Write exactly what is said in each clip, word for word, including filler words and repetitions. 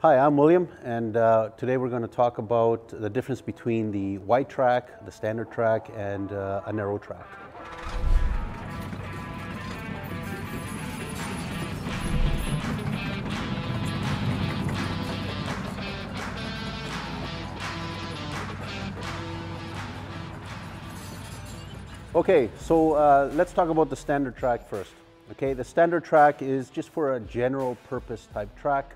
Hi, I'm William, and uh, today we're going to talk about the difference between the wide track, the standard track, and uh, a narrow track. Okay, so uh, let's talk about the standard track first. Okay, the standard track is just for a general purpose type track.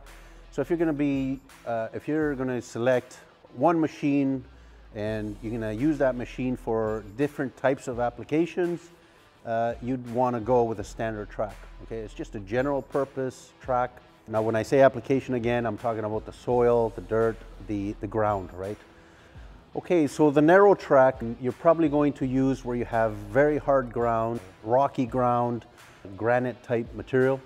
So if you're going to be, uh, if you're going to select one machine and you're going to use that machine for different types of applications, uh, you'd want to go with a standard track. Okay, it's just a general purpose track. Now, when I say application again, I'm talking about the soil, the dirt, the, the ground, right? Okay, so the narrow track, you're probably going to use where you have very hard ground, rocky ground, granite type material.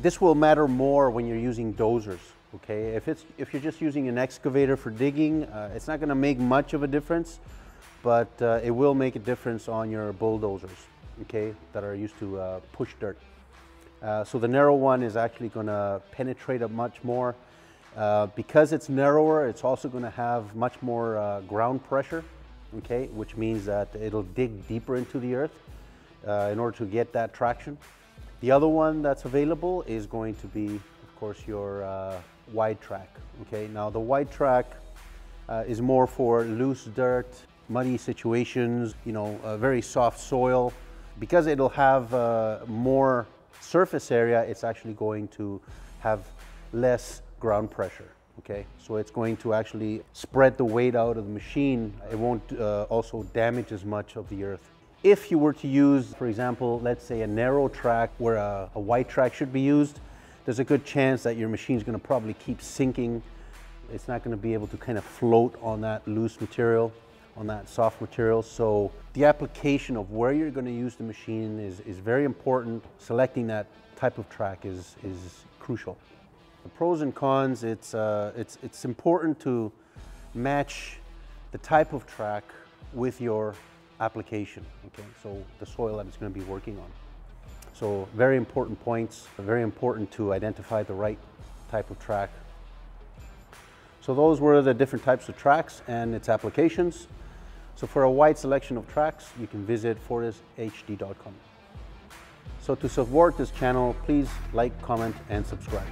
This will matter more when you're using dozers. Okay, if it's if you're just using an excavator for digging, uh, it's not going to make much of a difference, but uh, it will make a difference on your bulldozers, okay, that are used to uh, push dirt. Uh, so the narrow one is actually going to penetrate up much more. Uh, because it's narrower, it's also going to have much more uh, ground pressure, okay, which means that it'll dig deeper into the earth uh, in order to get that traction. The other one that's available is going to be, of course, your uh, wide track. Okay, now the wide track uh, is more for loose dirt, muddy situations, you know, uh, very soft soil. Because it'll have uh, more surface area, it's actually going to have less ground pressure, okay? So it's going to actually spread the weight out of the machine. It won't uh, also damage as much of the earth. If you were to use, for example, let's say a narrow track where a, a wide track should be used, there's a good chance that your machine's going to probably keep sinking. It's not going to be able to kind of float on that loose material, on that soft material. So the application of where you're going to use the machine is, is very important. Selecting that type of track is, is crucial. The pros and cons, it's, uh, it's, it's important to match the type of track with your application, okay? So the soil that it's going to be working on. So very important points, very important to identify the right type of track. So those were the different types of tracks and its applications. So for a wide selection of tracks, you can visit Fortis H D dot com. So to support this channel, please like, comment, and subscribe.